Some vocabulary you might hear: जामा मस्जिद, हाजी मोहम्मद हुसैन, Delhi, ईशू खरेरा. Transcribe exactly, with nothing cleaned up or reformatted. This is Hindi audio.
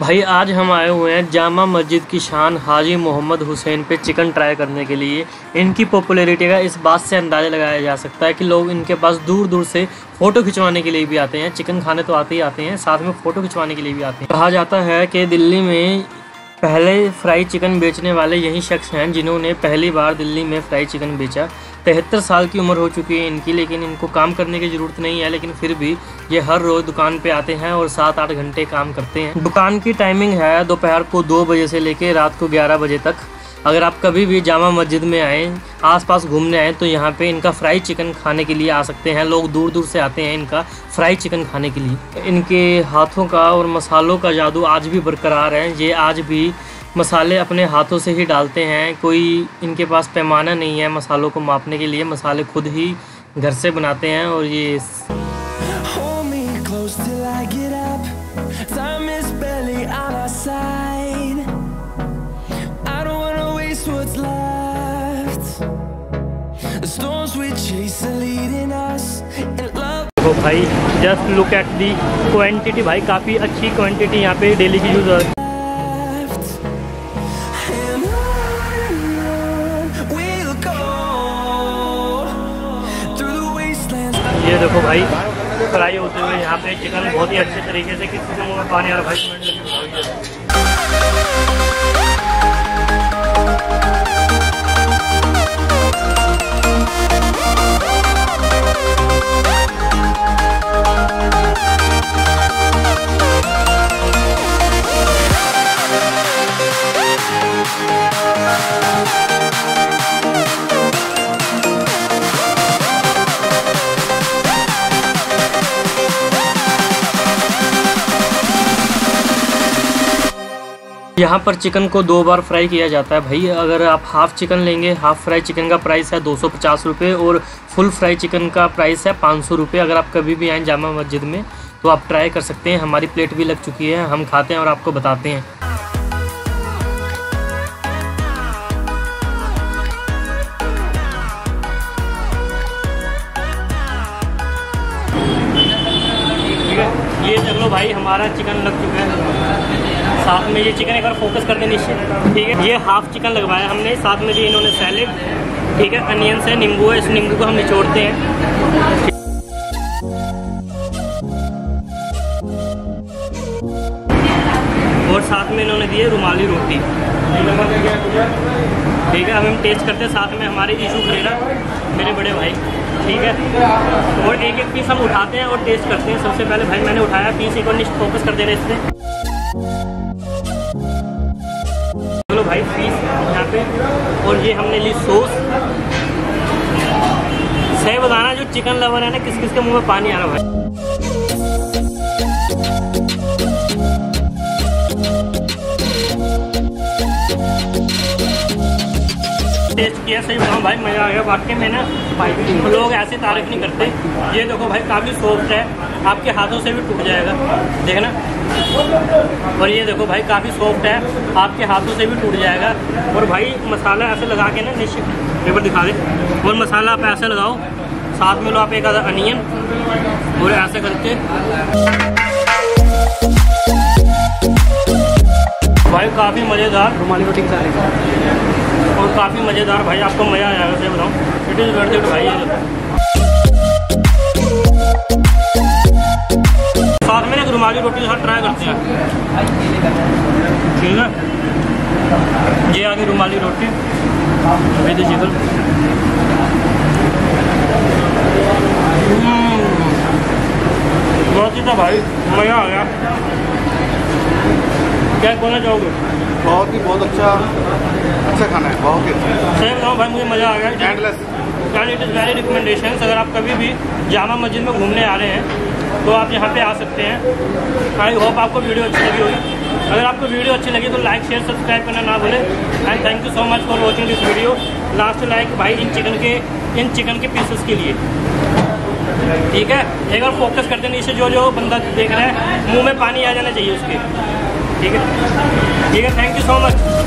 भाई आज हम आए हुए हैं जामा मस्जिद की शान हाजी मोहम्मद हुसैन पे चिकन ट्राई करने के लिए। इनकी पॉपुलैरिटी का इस बात से अंदाज़ा लगाया जा सकता है कि लोग इनके पास दूर दूर से फ़ोटो खिंचवाने के लिए भी आते हैं। चिकन खाने तो आते ही आते हैं, साथ में फ़ोटो खिंचवाने के लिए भी आते हैं। कहा जाता है कि दिल्ली में पहले फ्राई चिकन बेचने वाले यही शख्स हैं जिन्होंने पहली बार दिल्ली में फ्राई चिकन बेचा। तिहत्तर साल की उम्र हो चुकी है इनकी, लेकिन इनको काम करने की ज़रूरत नहीं है, लेकिन फिर भी ये हर रोज़ दुकान पे आते हैं और सात आठ घंटे काम करते हैं। दुकान की टाइमिंग है दोपहर को दो बजे से लेकर रात को ग्यारह बजे तक। अगर आप कभी भी जामा मस्जिद में आएँ, आसपास घूमने आएँ तो यहाँ पे इनका फ्राई चिकन खाने के लिए आ सकते हैं। लोग दूर दूर से आते हैं इनका फ्राई चिकन खाने के लिए। इनके हाथों का और मसालों का जादू आज भी बरकरार है। ये आज भी मसाले अपने हाथों से ही डालते हैं, कोई इनके पास पैमाना नहीं है मसालों को मापने के लिए। मसाले खुद ही घर से बनाते हैं। और ये तो भाई just look at the quantity, भाई काफ़ी अच्छी क्वान्टिटी यहाँ पे डेली की यूज़ हो रही है। ये देखो भाई फ्राई होते हुए यहाँ पे चिकन बहुत ही अच्छे तरीके से, किसी के मुँह में पानी आ रहा भाई। यहाँ पर चिकन को दो बार फ्राई किया जाता है भाई। अगर आप हाफ़ चिकन लेंगे, हाफ़ फ्राई चिकन का प्राइस है दो सौ पचास रुपये और फुल फ्राई चिकन का प्राइस है पाँच सौ रुपये। अगर आप कभी भी आएँ जामा मस्जिद में तो आप ट्राई कर सकते हैं। हमारी प्लेट भी लग चुकी है, हम खाते हैं और आपको बताते हैं। ये चलो भाई हमारा चिकन लग चुका है। साथ में ये चिकन एक बार फोकस कर दें नीचे, ठीक है। ये हाफ चिकन लगवाया हमने, साथ में ये इन्होंने सैलेड, ठीक है, अनियन से नींबू है, इस नींबू को हम निचोड़ते हैं। और साथ में इन्होंने दिए रुमाली रोटी, ठीक है। अब हम टेस्ट करते हैं, साथ में हमारे ईशू खरेरा मेरे बड़े भाई, ठीक है। और एक एक पीस हम उठाते हैं और टेस्ट करते हैं। सबसे पहले भाई मैंने उठाया पीस, एक और फोकस कर देना इससे। चलो भाई पीस यहाँ पे, और ये हमने ली सॉस। सही बताना जो चिकन लवर है ना, किस किस के मुंह में पानी आ रहा है भाई। टेस्ट किया, सही बताऊँ भाई मज़ा आ गया वाकई में ना। लोग ऐसे तारीफ नहीं करते। ये देखो भाई काफ़ी सॉफ्ट है, आपके हाथों से भी टूट जाएगा, देखना। और ये देखो भाई काफ़ी सॉफ्ट है, आपके हाथों से भी टूट जाएगा। और भाई मसाला ऐसे लगा के ना नीचे पेपर दिखा दे, और मसाला आप ऐसे लगाओ, साथ में लो आप एक आधा अनियन, और ऐसे करके भाई काफ़ी मज़ेदार रुमाली रोटी खा रहे हैं। और काफ़ी मज़ेदार भाई, आपको मज़ा आ जाएगा, सही बताऊँ। इट इज़ वर्थ इट भाई। साथ में एक रुमाली रोटी के साथ ट्राई करते हैं, ठीक है। ये आ गई रुमाली रोटी, ये देखिए चिकन। बहुत ही था भाई, मज़ा आ गया। क्या बोलना चाहोगे? बहुत ही बहुत अच्छा अच्छा खाना है, बहुत ही अच्छा। सही बताऊँ भाई मुझे मज़ा आ गया। Endless it is very recommendation. अगर आप कभी भी जामा मस्जिद में घूमने आ रहे हैं तो आप यहाँ पे आ सकते हैं। आई होप आपको वीडियो अच्छी लगी होगी। अगर आपको वीडियो अच्छी लगी तो लाइक शेयर सब्सक्राइब करना ना भूलें। And thank you so much for watching this video. Last like भाई इन चिकन के इन चिकन के पीसेस के लिए, ठीक है। एक बार फोकस कर देना इसे, जो जो बंदा देख रहा है मुंह में पानी आ जाना चाहिए उसके, ठीक है। ठीक है, थैंक यू सो मच।